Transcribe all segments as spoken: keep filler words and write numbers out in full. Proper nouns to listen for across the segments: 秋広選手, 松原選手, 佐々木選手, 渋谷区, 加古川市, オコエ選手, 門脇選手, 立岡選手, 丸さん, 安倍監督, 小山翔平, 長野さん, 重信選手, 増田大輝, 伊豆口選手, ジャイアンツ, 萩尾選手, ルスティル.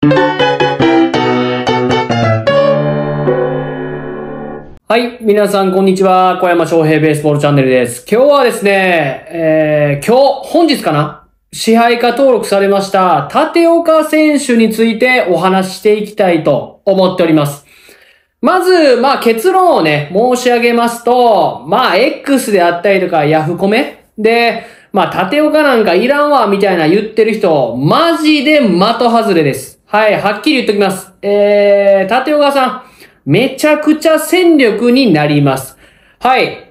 はい、皆さんこんにちは。小山翔平ベースボールチャンネルです。今日はですね、えー、今日、本日かな?支配下登録されました、立岡選手についてお話ししていきたいと思っております。まず、まあ結論をね、申し上げますと、まあ X であったりとか、ヤフコメで、まあ立岡なんかいらんわ、みたいな言ってる人、マジで的外れです。はい、はっきり言っときます。えー、立岡さん、めちゃくちゃ戦力になります。はい。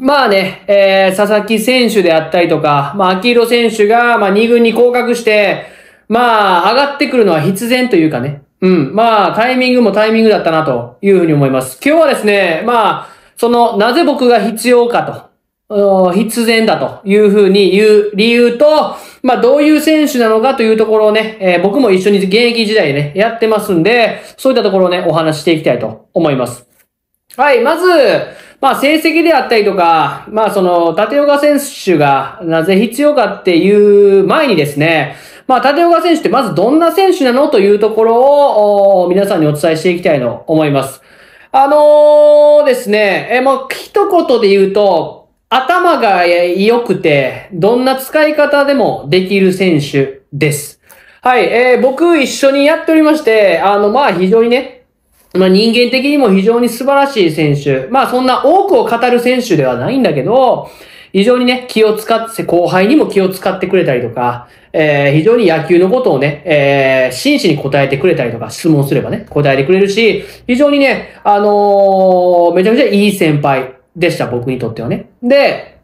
まあね、えー、佐々木選手であったりとか、まあ、秋広選手が、まあ、に軍に降格して、まあ、上がってくるのは必然というかね。うん。まあ、タイミングもタイミングだったな、というふうに思います。今日はですね、まあ、その、なぜ僕が必要かと。必然だというふうに言う理由と、まあどういう選手なのかというところをね、えー、僕も一緒に現役時代ね、やってますんで、そういったところをね、お話していきたいと思います。はい、まず、まあ成績であったりとか、まあその、立岡選手がなぜ必要かっていう前にですね、まあ立岡選手ってまずどんな選手なのというところを皆さんにお伝えしていきたいと思います。あのー、ですね、えー、もう一言で言うと、頭が良くて、どんな使い方でもできる選手です。はい、えー、僕一緒にやっておりまして、あの、まあ非常にね、まあ人間的にも非常に素晴らしい選手。まあそんな多くを語る選手ではないんだけど、非常にね、気を使って、後輩にも気を使ってくれたりとか、えー、非常に野球のことをね、えー、真摯に答えてくれたりとか、質問すればね、答えてくれるし、非常にね、あのー、めちゃくちゃいい先輩。でした、僕にとってはね。で、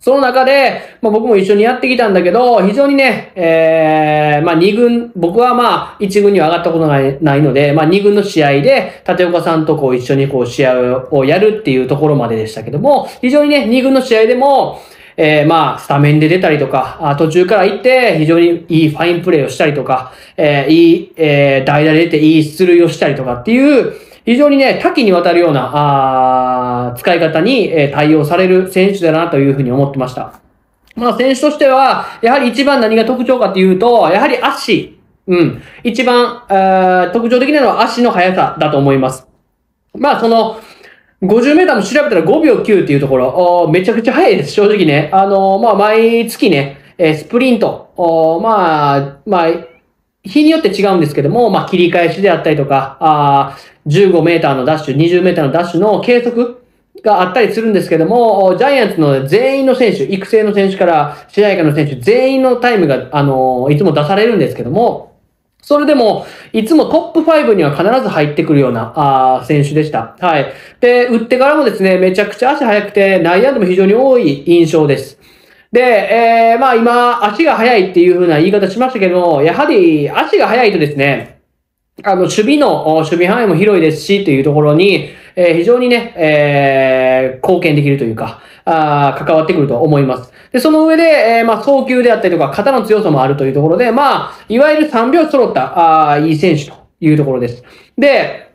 その中で、まあ、僕も一緒にやってきたんだけど、非常にね、えー、まあに軍、僕はまあいち軍には上がったことがないので、まあに軍の試合で、立岡さんとこう一緒にこう試合をやるっていうところまででしたけども、非常にね、に軍の試合でも、えー、まあ、スタメンで出たりとか、途中から行って、非常にいいファインプレーをしたりとか、えー、いい、えー、代打で出ていい出塁をしたりとかっていう、非常にね、多岐にわたるような、あ使い方に対応される選手だなというふうに思ってました。まあ選手としては、やはり一番何が特徴かというと、やはり足。うん。一番、えー、特徴的なのは足の速さだと思います。まあその、ごじゅうメーターも調べたらごびょうきゅうっていうところ、めちゃくちゃ速いです、正直ね。あのー、まあ毎月ね、スプリント、おまあ、まあ、日によって違うんですけども、まあ、切り返しであったりとか、あじゅうごメーターのダッシュ、にじゅうメーターのダッシュの計測があったりするんですけども、ジャイアンツの全員の選手、育成の選手から試合下の選手、全員のタイムが、あのー、いつも出されるんですけども、それでも、いつもトップごには必ず入ってくるような、あ選手でした。はい。で、打ってからもですね、めちゃくちゃ足速くて、内野でも非常に多い印象です。で、えー、まあ今、足が速いっていう風な言い方しましたけども、やはり足が速いとですね、あの、守備の、守備範囲も広いですし、というところに、えー、非常にね、えー、貢献できるというか、あ関わってくると思います。で、その上で、えー、まあ、送球であったりとか、肩の強さもあるというところで、まあ、いわゆるさんびょう揃った、あいい選手というところです。で、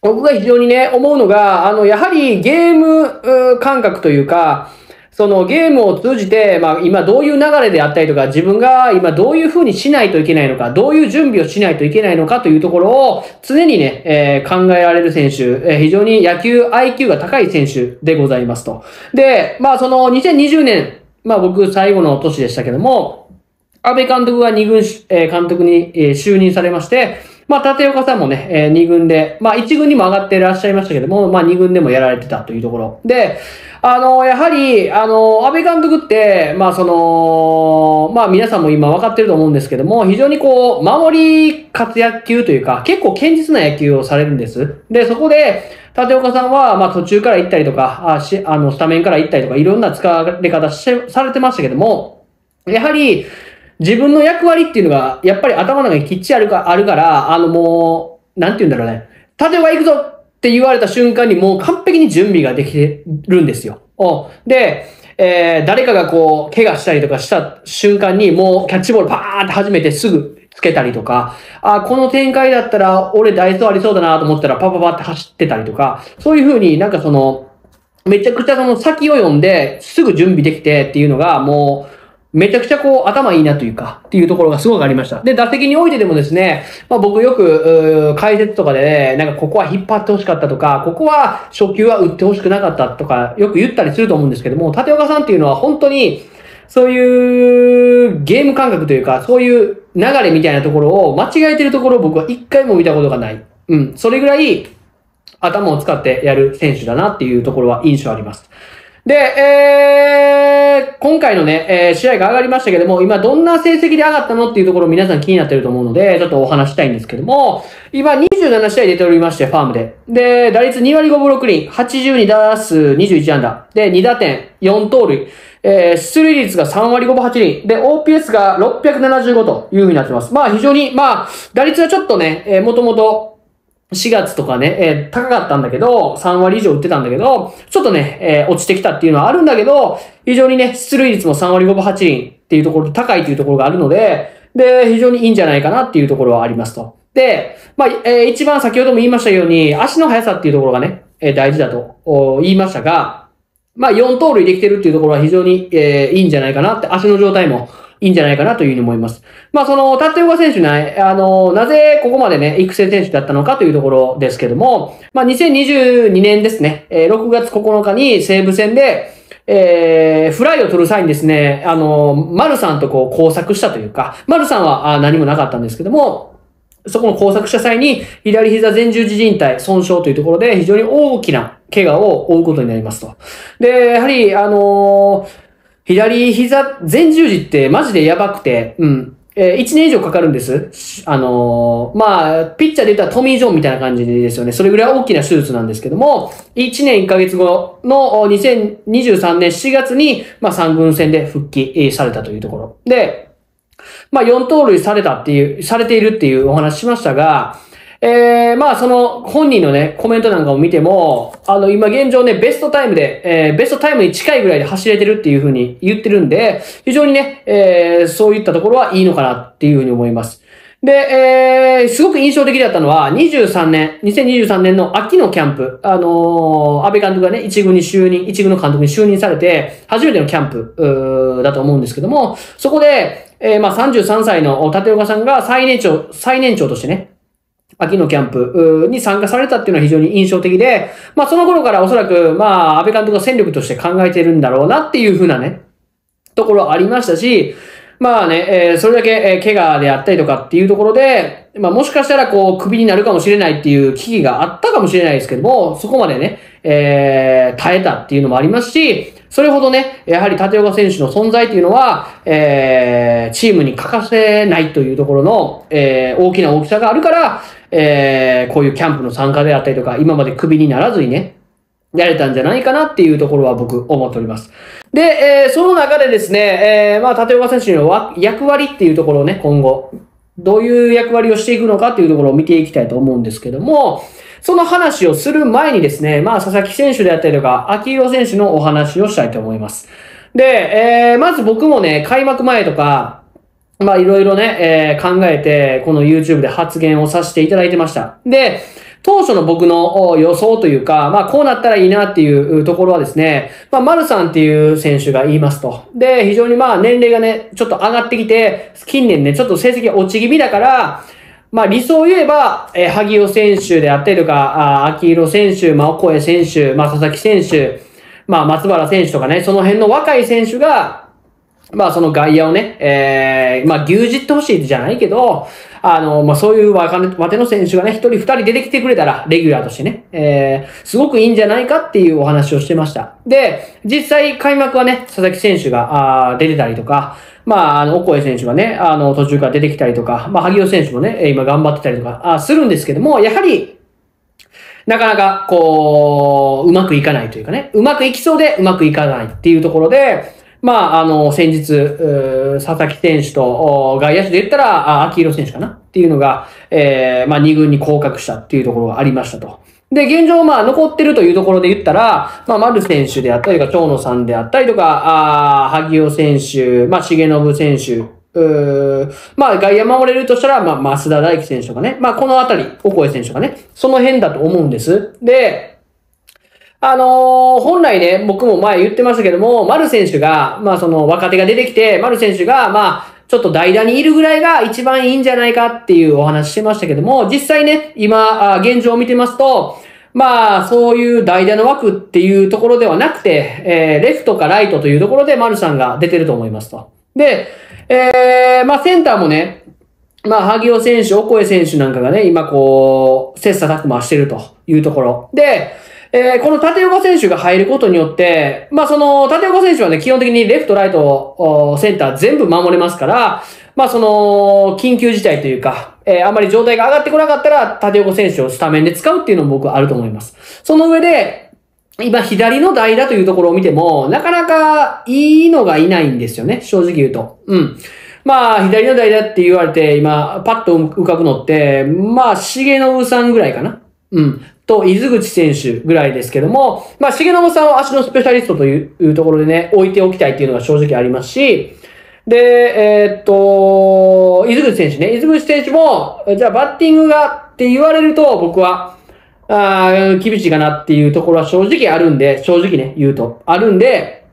僕が非常にね、思うのが、あの、やはりゲーム感覚というか、そのゲームを通じて、まあ今どういう流れであったりとか、自分が今どういう風にしないといけないのか、どういう準備をしないといけないのかというところを常にね、えー、考えられる選手、えー、非常に野球 アイキュー が高い選手でございますと。で、まあそのにせんにじゅうねん、まあ僕最後の年でしたけども、安倍監督がに軍、えー、監督に就任されまして、まあ、立岡さんもね、えー、に軍で、まあ、いち軍にも上がっていらっしゃいましたけども、まあ、に軍でもやられてたというところ。で、あの、やはり、あの、安倍監督って、まあ、その、まあ、皆さんも今分かってると思うんですけども、非常にこう、守り活野球というか、結構堅実な野球をされるんです。で、そこで、立岡さんは、まあ、途中から行ったりとか、あし、あの、スタメンから行ったりとか、いろんな使われ方しされてましたけども、やはり、自分の役割っていうのが、やっぱり頭の中にきっちりあるか、あるから、あのもう、なんて言うんだろうね。立岡行くぞって言われた瞬間にもう完璧に準備ができてるんですよ。で、えー、誰かがこう、怪我したりとかした瞬間にもうキャッチボールパーンって始めてすぐつけたりとか、あ、この展開だったら俺ダイソーありそうだなと思ったらパパパって走ってたりとか、そういう風になんかその、めちゃくちゃその先を読んですぐ準備できてっていうのがもう、めちゃくちゃこう頭いいなというか、っていうところがすごくありました。で、打席においてでもですね、まあ僕よく、解説とかでね、なんかここは引っ張ってほしかったとか、ここは初球は打ってほしくなかったとか、よく言ったりすると思うんですけども、立岡さんっていうのは本当に、そういうゲーム感覚というか、そういう流れみたいなところを間違えてるところを僕は一回も見たことがない。うん。それぐらい頭を使ってやる選手だなっていうところは印象あります。で、えー、今回のね、えー、試合が上がりましたけども、今どんな成績で上がったのっていうところ皆さん気になってると思うので、ちょっとお話したいんですけども、今にじゅうななしあい出ておりまして、ファームで。で、打率にわりごぶろくりん、はちじゅうにだすうにじゅういちあんだ、で、にだてんよんとうるい、えー、出塁率がさんわりごぶはちりん、で、オーピーエス がろっぴゃくななじゅうごという風になってます。まあ非常に、まあ、打率はちょっとね、えー、もともと、しがつとかね、えー、高かったんだけど、さんわりいじょう打ってたんだけど、ちょっとね、えー、落ちてきたっていうのはあるんだけど、非常にね、出塁率もさんわりごぶはちりんっていうところ、高いっていうところがあるので、で、非常にいいんじゃないかなっていうところはありますと。で、まあ、えー、一番先ほども言いましたように、足の速さっていうところがね、えー、大事だと言いましたが、まあ、よんとうるいできてるっていうところは非常に、えー、いいんじゃないかなって、足の状態も、いいんじゃないかなというふうに思います。まあ、その、立岡選手ね、あの、なぜここまでね、育成選手だったのかというところですけども、まあ、にせんにじゅうにねんですね、ろくがつここのかに西武戦で、えー、フライを取る際にですね、あの、丸さんとこう交錯したというか、丸さんは何もなかったんですけども、そこの交錯した際に、左膝前十字靭帯損傷というところで、非常に大きな怪我を負うことになりますと。で、やはり、あのー、左膝前十字ってマジでやばくて、うん。えー、いちねんいじょうかかるんです。あのー、まあ、ピッチャーで言ったらトミー・ジョンみたいな感じですよね。それぐらい大きな手術なんですけども、いちねんいっかげつごのにせんにじゅうさんねんしがつに、まあ、さんぐん戦で復帰されたというところ。で、まあ、よんとうるいされたっていう、されているっていうお話しましたが、えー、まあ、その、本人のね、コメントなんかを見ても、あの、今現状ね、ベストタイムで、えー、ベストタイムに近いぐらいで走れてるっていう風に言ってるんで、非常にね、えー、そういったところはいいのかなっていう風に思います。で、えー、すごく印象的だったのは、にじゅうさんねん、にせんにじゅうさんねんの秋のキャンプ、あのー、安倍監督がね、一軍に就任、一軍の監督に就任されて、初めてのキャンプ、うーだと思うんですけども、そこで、えー、まあ、さんじゅうさんさいの立岡さんが最年長、最年長としてね、秋のキャンプに参加されたっていうのは非常に印象的で、まあその頃からおそらく、まあ安倍監督が戦力として考えてるんだろうなっていうふうなね、ところありましたし、まあね、えー、それだけ怪我であったりとかっていうところで、まあもしかしたらこうクビになるかもしれないっていう危機があったかもしれないですけども、そこまでね、えー、耐えたっていうのもありますし、それほどね、やはり立岡選手の存在というのは、えー、チームに欠かせないというところの、えー、大きな大きさがあるから、えー、こういうキャンプの参加であったりとか、今までクビにならずにね、やれたんじゃないかなっていうところは僕思っております。で、えー、その中でですね、えー、まあ、立岡選手の役割っていうところをね、今後、どういう役割をしていくのかっていうところを見ていきたいと思うんですけども、その話をする前にですね、まあ、佐々木選手であったりとか、秋広選手のお話をしたいと思います。で、えー、まず僕もね、開幕前とか、まあ、いろいろね、えー、考えて、この YouTube で発言をさせていただいてました。で、当初の僕の予想というか、まあ、こうなったらいいなっていうところはですね、まあ、丸さんっていう選手が言いますと。で、非常にまあ、年齢がね、ちょっと上がってきて、近年ね、ちょっと成績が落ち気味だから、まあ理想を言えば、えー、萩尾選手であったりとか、あ秋広選手、まあ、オコエ選手、まあ、佐々木選手、まあ、松原選手とかね、その辺の若い選手が、まあ、その外野をね、えー、まあ、牛耳ってほしいじゃないけど、あの、まあ、そういう若手の選手がね、一人二人出てきてくれたら、レギュラーとしてね、えー、すごくいいんじゃないかっていうお話をしてました。で、実際開幕はね、佐々木選手が、あ出てたりとか、まあ、あの、オコエ選手がね、あの、途中から出てきたりとか、まあ、萩尾選手もね、今頑張ってたりとか、あするんですけども、やはり、なかなか、こう、うまくいかないというかね、うまくいきそうでうまくいかないっていうところで、まあ、あの、先日、佐々木選手と外野手で言ったら、秋広選手かなっていうのが、えー、まあ、に軍に降格したっていうところがありましたと。で、現状、まあ、残ってるというところで言ったら、まあ、丸選手であったりとか、長野さんであったりとか、あ萩尾選手、まあ、重信選手、うまあ、外野守れるとしたら、まあ、増田大輝選手とかね、まあ、このあたり、オコエ選手とかね、その辺だと思うんです。で、あのー、本来ね、僕も前言ってましたけども、丸選手が、まあその若手が出てきて、丸選手が、まあ、ちょっと代打にいるぐらいが一番いいんじゃないかっていうお話しましたけども、実際ね、今、現状を見てますと、まあ、そういう代打の枠っていうところではなくて、えー、レフトかライトというところで丸さんが出てると思いますと。で、えー、まあセンターもね、まあ、萩尾選手、オコエ選手なんかがね、今こう、切磋琢磨してるというところ。で、えー、この立岡選手が入ることによって、まあ、その、立岡選手はね、基本的にレフト、ライト、センター全部守れますから、まあ、その、緊急事態というか、えー、あまり状態が上がってこなかったら、立岡選手をスタメンで使うっていうのも僕はあると思います。その上で、今、左の代打というところを見ても、なかなかいいのがいないんですよね、正直言うと。うん。まあ、左の代打って言われて、今、パッと浮かぶのって、まあ、重信さんぐらいかな。うん。と、伊豆口選手ぐらいですけども、まあ、重信さんを足のスペシャリストというところでね、置いておきたいっていうのが正直ありますし、で、えー、っと、伊豆口選手ね、伊豆口選手も、じゃあバッティングがって言われると、僕は、あー、厳しいかなっていうところは正直あるんで、正直ね、言うと、あるんで、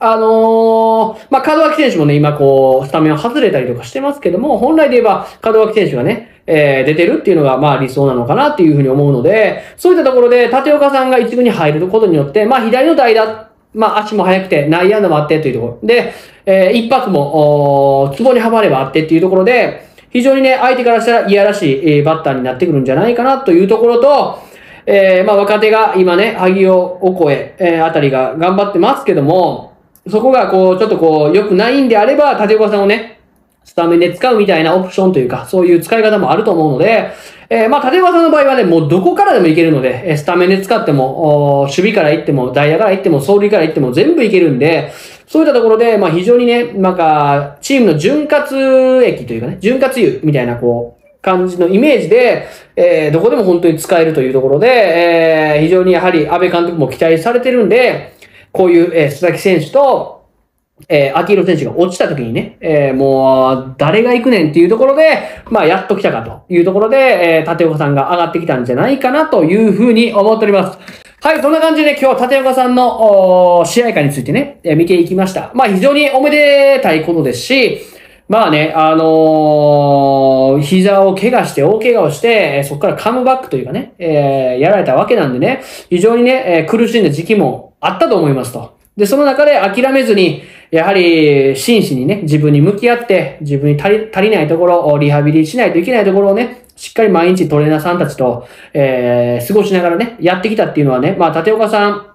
あのー、まあ、門脇選手もね、今こう、スタメンを外れたりとかしてますけども、本来で言えば、門脇選手がね、えー、出てるっていうのが、まあ、理想なのかなっていうふうに思うので、そういったところで、立岡さんが一軍に入ることによって、まあ、左の代打、まあ、足も速くて、内野安打もあってというところで、えー、一発も、おー、壺にはまればあってっていうところで、非常にね、相手からしたらいやらしい、えー、バッターになってくるんじゃないかなというところと、えー、まあ、若手が今ね、萩尾、オコエ、えー、あたりが頑張ってますけども、そこがこう、ちょっとこう、良くないんであれば、立岡さんをね、スタメンで使うみたいなオプションというか、そういう使い方もあると思うので、えー、まあ、立岡さんの場合はね、もうどこからでもいけるので、スタメンで使っても、守備から行っても、代打から行っても、走塁から行っても全部いけるんで、そういったところで、まあ、非常にね、なんか、チームの潤滑液というかね、潤滑油みたいなこう、感じのイメージで、えー、どこでも本当に使えるというところで、えー、非常にやはり安倍監督も期待されてるんで、こういう、えー、須崎選手と、えー、秋広選手が落ちた時にね、えー、もう、誰が行くねんっていうところで、まあ、やっと来たかというところで、えー、立岡さんが上がってきたんじゃないかなというふうに思っております。はい、そんな感じで、ね、今日は立岡さんの試合会についてね、えー、見ていきました。まあ、非常におめでたいことですし、まあね、あのー、膝を怪我して、大怪我をして、そこからカムバックというかね、えー、やられたわけなんでね、非常にね、えー、苦しんだ時期も、あったと思いますと。で、その中で諦めずに、やはり、真摯にね、自分に向き合って、自分に足り、足りないところをリハビリしないといけないところをね、しっかり毎日トレーナーさんたちと、えー、過ごしながらね、やってきたっていうのはね、まあ、立岡さん、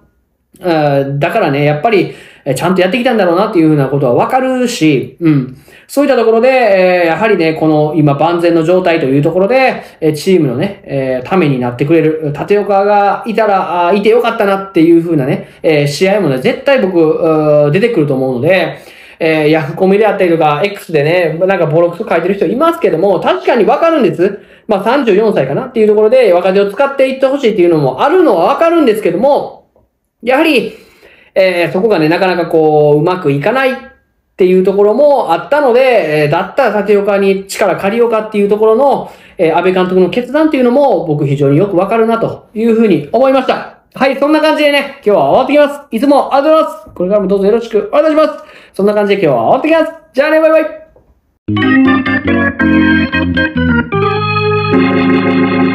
だからね、やっぱり、ちゃんとやってきたんだろうなっていうふうなことはわかるし、うん。そういったところで、えー、やはりね、この今万全の状態というところで、チームのね、えー、ためになってくれる、立岡がいたら、いてよかったなっていうふうなね、えー、試合もね、絶対僕、出てくると思うので、えー、ヤフコメであったりとか、X でね、なんかボロクソ書いてる人いますけども、確かにわかるんです。まあ、さんじゅうよんさいかなっていうところで、若手を使っていってほしいっていうのもあるのはわかるんですけども、やはり、えー、そこがね、なかなかこう、うまくいかないっていうところもあったので、えー、だったら立岡に力借りようかっていうところの、えー、安倍監督の決断っていうのも、僕非常によくわかるなというふうに思いました。はい、そんな感じでね、今日は終わってきます。いつもありがとうございます。これからもどうぞよろしくお願いします。そんな感じで今日は終わってきます。じゃあね、バイバイ。